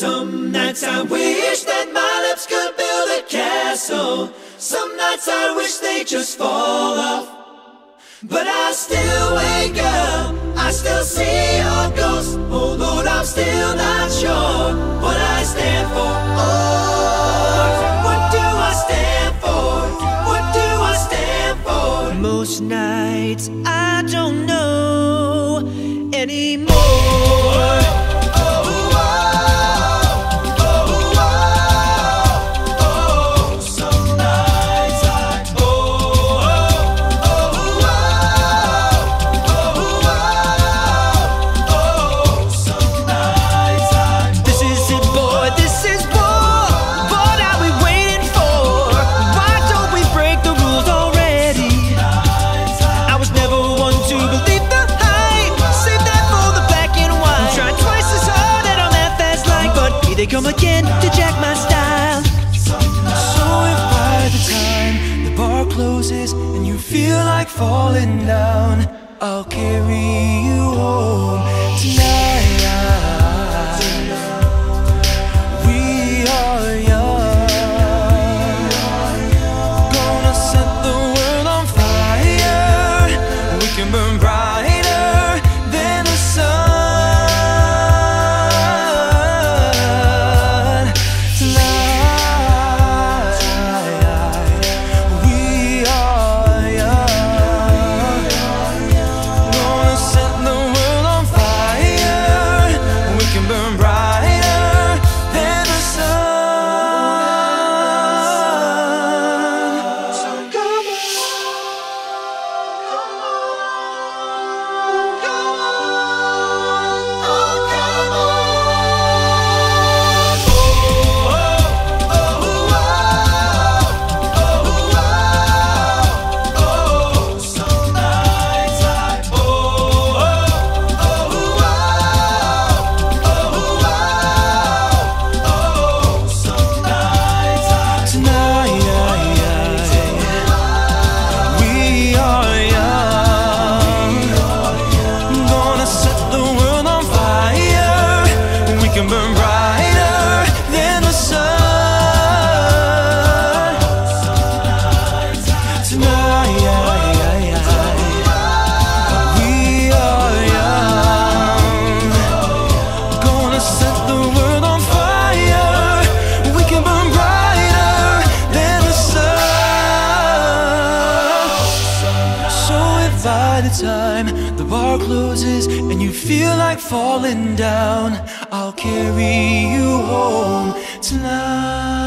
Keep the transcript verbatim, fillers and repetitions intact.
Some nights I wish that my lips could build a castle. Some nights I wish they just fall off. But I still wake up, I still see your ghost. Oh Lord, I'm still not sure what I stand for. Oh, what do I stand for? What do I stand for? Most nights I don't know anymore. They come again to jack my style. So if by the time the bar closes and you feel like falling down, I'll carry you home tonight. We are young, gonna set the world on fire. We can burn bright. Burn brighter than the sun. Tonight, we are young, gonna set the world on fire. We can burn brighter than the sun. So if by the time the bar closes and you feel like falling down, I'll carry you home tonight.